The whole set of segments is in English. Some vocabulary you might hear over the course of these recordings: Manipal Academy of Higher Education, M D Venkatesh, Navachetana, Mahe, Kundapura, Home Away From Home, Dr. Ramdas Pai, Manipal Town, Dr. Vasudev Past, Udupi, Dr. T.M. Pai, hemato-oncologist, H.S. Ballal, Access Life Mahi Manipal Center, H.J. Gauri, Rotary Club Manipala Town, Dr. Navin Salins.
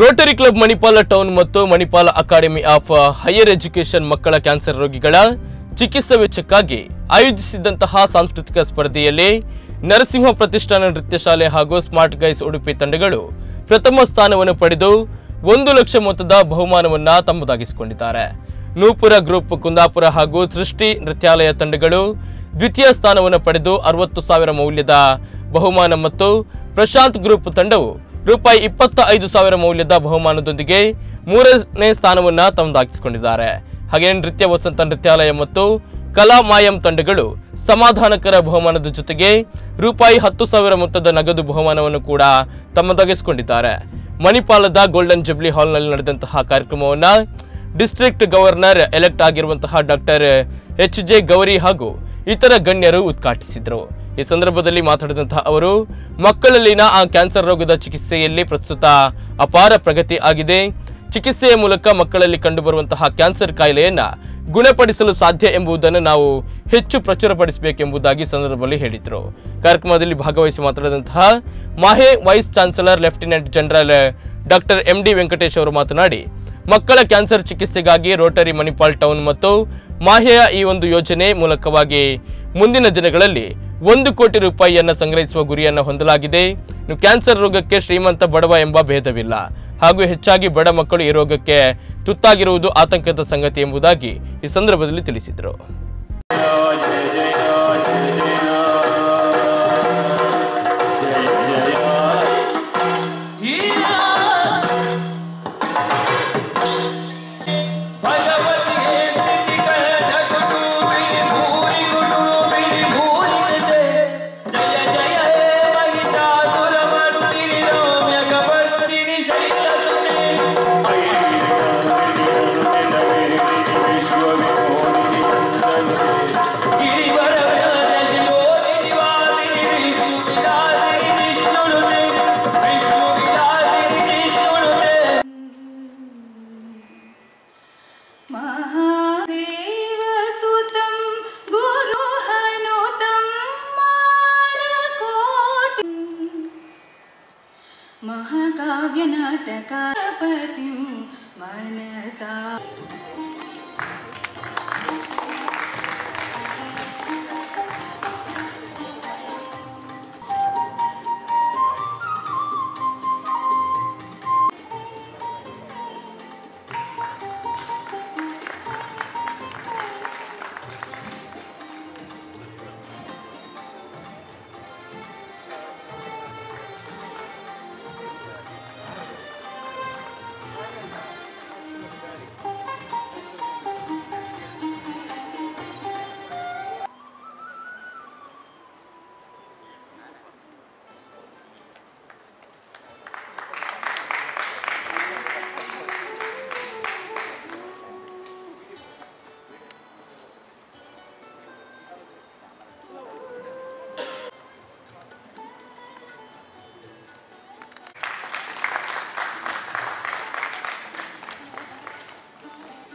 Rotary Club Manipala Town ಮತ್ತು Manipal Academy of Higher Education ಮಕ್ಕಳ cancer ರೋಗಿಗಳ ಚಿಕಿತ್ಸೆ ವೆಚ್ಚಕ್ಕಾಗಿ ಆಯೋಜಿಸಿದಂತಹ ಸಾಂಸ್ಕೃತಿಕ ಸ್ಪರ್ಧೆಯಲ್ಲಿ ನರಸಿಂಹ ಪ್ರತಿಷ್ಠಾನ ನೃತ್ಯ ಶಾಲೆ ಹಾಗೂ ಸ್ಮಾರ್ಟ್ ಗೈಸ್ ಉಡುಪಿ ತಂಡಗಳು ಪ್ರಥಮ ಸ್ಥಾನವನ್ನು ಪಡೆದು 1 ಲಕ್ಷ ಮೊತ್ತದ ಬಹುಮಾನವನ್ನು ತಮ್ಮದಾಗಿಸಿಕೊಂಡಿದ್ದಾರೆ. ನೂಪುರ ಗ್ರೂಪ್ ಕುಂದಾಪುರ ಹಾಗೂ ಸೃಷ್ಟಿ ನೃತ್ಯಾಲಯ ತಂಡಗಳು ದ್ವಿತೀಯ ಸ್ಥಾನವನ್ನು ಪಡೆದು 60,000 ಮೌಲ್ಯದ ಬಹುಮಾನ ಮತ್ತು ಪ್ರಶಾಂತ್ ಗ್ರೂಪ್ ತಂಡವು ರೂಪಾಯಿ 25,000 ಮೌಲ್ಯದ ಬಹುಮಾನದೊಂದಿಗೆ ಮೂರನೇ ಸ್ಥಾನವನ್ನು ತಮ್ಮದಾಗಿಸಿಕೊಂಡಿದ್ದಾರೆ. ಹಾಗೆ ನೃತ್ಯ ವಸಂತ ನೃತ್ಯಾಲಯ ಮತ್ತು ಕಲಾಮಾಯಂ ತಂಡಗಳು ಸಮಾಧಾನಕರ ಬಹುಮಾನದ ಜೊತೆಗೆ ರೂಪಾಯಿ 10,000 ಮೊತ್ತದ ನಗದು ಬಹುಮಾನವನ್ನು ಕೂಡ ತಮ್ಮದಾಗಿಸಿಕೊಂಡಿದ್ದಾರೆ. ಮಣಿಪಾಲದ ಗೋಲ್ಡನ್ ಜುಬ್ಲಿ ಹಾಲ್ನಲ್ಲಿ ನಡೆದಂತಹ ಕಾರ್ಯಕ್ರಮವನ್ನು ಡಿಸ್ಟ್ರಿಕ್ಟ್ ಗವರ್ನರ್ ಎಲೆಕ್ಟ್ ಆಗಿರುವಂತಹ ಡಾಕ್ಟರ್ H.J. ಗೌರಿ ಹಾಗೂ ಇತರ ಗಣ್ಯರು ಉದ್ಘಾಟಿಸಿದರು. ಈ ಸಂದರ್ಭದಲ್ಲಿ ಮಾತನಾಡಿದಂತಹ ಅವರು ಮಕ್ಕಳಲ್ಲಿನ ಆ ಕ್ಯಾನ್ಸರ್ ರೋಗದ ಚಿಕಿತ್ಸೆಯಲ್ಲಿ ಪ್ರಸ್ತುತ ಅಪಾರ ಪ್ರಗತಿ ಆಗಿದೆ. ಚಿಕಿತ್ಸೆಯ ಮೂಲಕ ಮಕ್ಕಳಲ್ಲಿ ಕಂಡುಬರುವಂತಹ ಕ್ಯಾನ್ಸರ್ ಕಾಯಿಲೆಯನ್ನು ಗುಣಪಡಿಸಲು ಸಾಧ್ಯ ಎಂಬುದನ್ನು ನಾವು ಹೆಚ್ಚು ಪ್ರಚುರಪಡಿಸಬೇಕೆಂಬುದಾಗಿ ಸಂದರ್ಭದಲ್ಲಿ ಹೇಳಿದರು. ಕಾರ್ಯಕ್ರಮದಲ್ಲಿ ಭಾಗವಹಿಸಿ ಮಾತನಾಡಿದಂತಹ MAHE vice chancellor lieutenant general doctor M D Venkatesh ಅವರು ಮಾತನಾಡಿ, ಮಕ್ಕಳ ಕ್ಯಾನ್ಸರ್ ಚಿಕಿತ್ಸೆಗಾಗಿ ರೋಟರಿ ಮಣಿಪಾಲ್ ಟೌನ್ ಮತ್ತು ಮಾಹೆಯ ಈ ಒಂದು ಯೋಜನೆ ಮೂಲಕವಾಗಿ ಮುಂದಿನ ದಿನಗಳಲ್ಲಿ 1 ಕೋಟಿ ರೂಪಾಯಿಯನ್ನು ಸಂಗ್ರಹಿಸುವ ಗುರಿಯನ್ನು ಹೊಂದಲಾಗಿದೆ. ಇನ್ನು ಕ್ಯಾನ್ಸರ್ ರೋಗಕ್ಕೆ ಶ್ರೀಮಂತ ಬಡವ ಎಂಬ ಭೇದವಿಲ್ಲ ಹಾಗೂ ಹೆಚ್ಚಾಗಿ ಬಡ ಮಕ್ಕಳು ಈ ರೋಗಕ್ಕೆ ತುತ್ತಾಗಿರುವುದು ಆತಂಕದ ಸಂಗತಿ ಎಂಬುದಾಗಿ ಈ ಸಂದರ್ಭದಲ್ಲಿ ತಿಳಿಸಿದರು.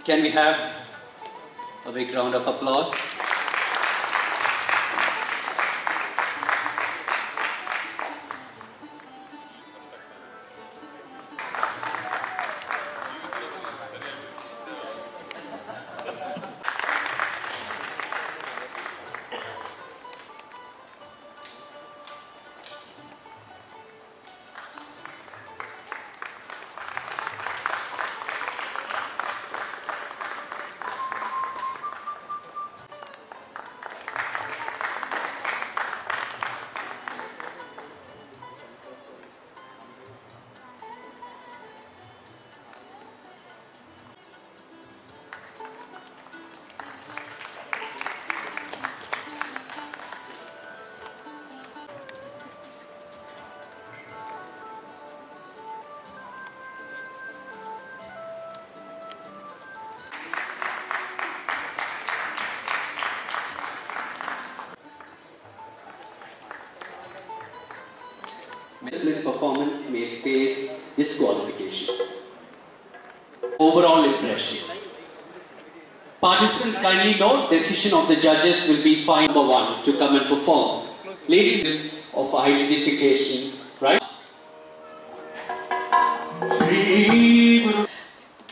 Can we have a big round of applause? Excellent performance may face disqualification. Overall impression. Participants kindly note, decision of the judges will be fine. Number one, to come and perform. Ladies, of identification, right?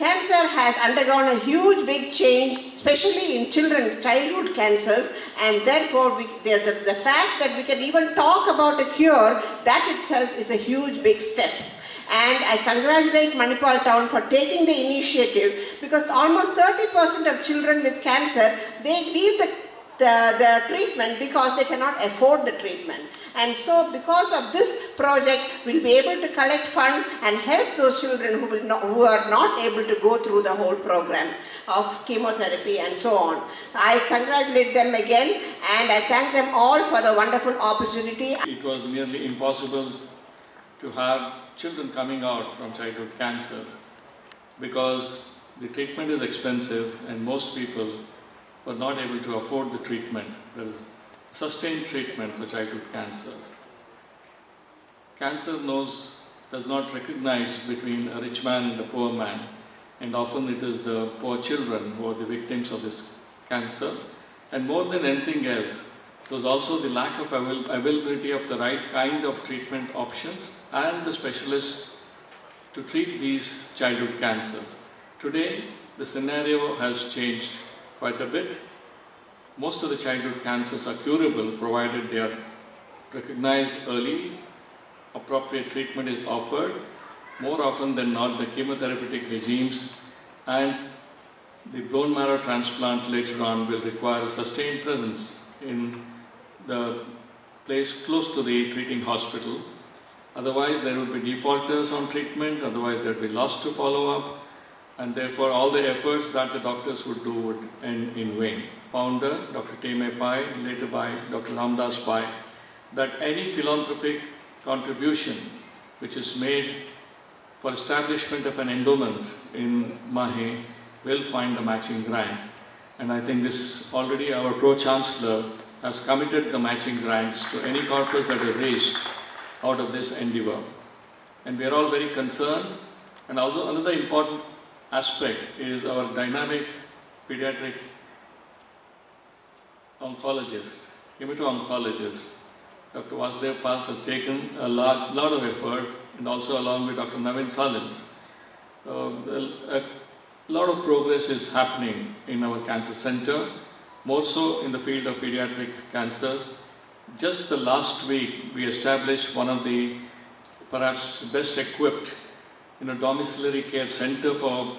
Cancer has undergone a huge big change, especially in children, childhood cancers, and therefore the fact that we can even talk about a cure, that itself is a huge big step. And I congratulate Manipal Town for taking the initiative, because almost 30% of children with cancer, they leave the treatment because they cannot afford the treatment. And so because of this project, we'll be able to collect funds and help those children who are not able to go through the whole program of chemotherapy and so on. I congratulate them again, and I thank them all for the wonderful opportunity. It was nearly impossible to have children coming out from childhood cancers because the treatment is expensive and most people were not able to afford the treatment. There is sustained treatment for childhood cancers. Cancer does not recognize between a rich man and a poor man, and often it is the poor children who are the victims of this cancer. And more than anything else, it was also the lack of availability of the right kind of treatment options and the specialists to treat these childhood cancers. Today, the scenario has changed quite a bit. Most of the childhood cancers are curable provided they are recognized early, appropriate treatment is offered. More often than not, the chemotherapeutic regimes and the bone marrow transplant later on will require a sustained presence in the place close to the treating hospital. Otherwise, there would be defaulters on treatment, otherwise there would be loss to follow up. And therefore, all the efforts that the doctors would do would end in vain. Founder Dr. T.M. Pai, later by Dr. Ramdas Pai, that any philanthropic contribution which is made for establishment of an endowment in Mahe will find a matching grant. And I think this already our Pro-Chancellor has committed the matching grants to any corpus that is raised out of this endeavor. And we are all very concerned. And also another important aspect is our dynamic pediatric oncologist, hemato-oncologist. Dr. Vasudev Past has taken a lot of effort, and also along with Dr. Navin Salins. A lot of progress is happening in our cancer center, more so in the field of pediatric cancer. Just the last week, we established one of the perhaps best equipped in a domiciliary care center for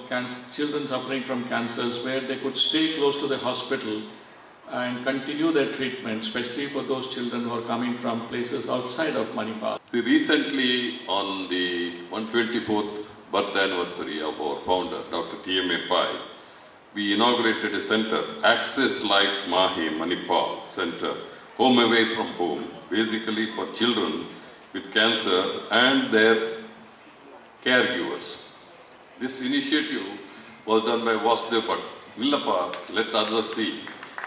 children suffering from cancers, where they could stay close to the hospital and continue their treatment, especially for those children who are coming from places outside of Manipal. See, recently on the 124th birth anniversary of our founder, Dr. T.M. Pai, we inaugurated a center, Access Life Mahi Manipal Center, Home Away From Home, basically for children with cancer and their caregivers. This initiative was done by Vasudev, but Villappa, let others see.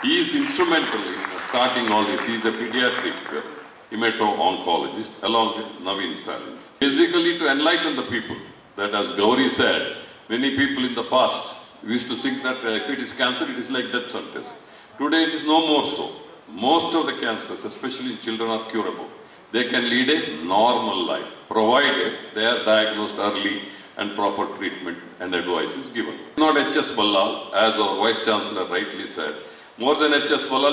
He is instrumental in starting all this. He is a pediatric hemato-oncologist along with Navin Salins. Basically to enlighten the people that, as Gauri said, many people in the past used to think that if it is cancer, it is like death sentence. Today it is no more so. Most of the cancers, especially in children, are curable. They can lead a normal life, provided they are diagnosed early and proper treatment and advice is given. Not H.S. Ballal, as our Vice Chancellor rightly said. More than H.S. Ballal,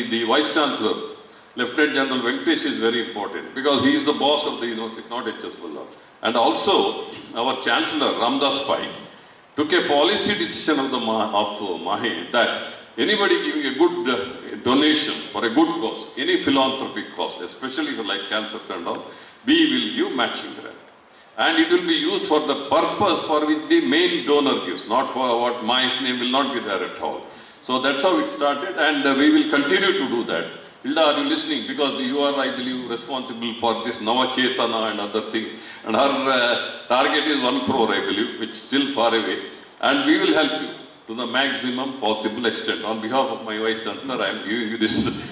the Vice Chancellor, Lieutenant General Venkatesh, is very important because he is the boss of the university, not H.S. Ballal. And also, our Chancellor, Ramdas Pai, took a policy decision of Mahe that anybody giving a good donation for a good cause, any philanthropic cause, especially for like cancers and all, we will give matching grant. And it will be used for the purpose for which the main donor gives, not for what Mahe's name will not be there at all. So that's how it started, and we will continue to do that. Hilda, are you listening? Because you are, I believe, responsible for this Navachetana and other things. And her target is 1 crore, I believe, which is still far away. And we will help you to the maximum possible extent. On behalf of my Vice Chancellor, I am giving you this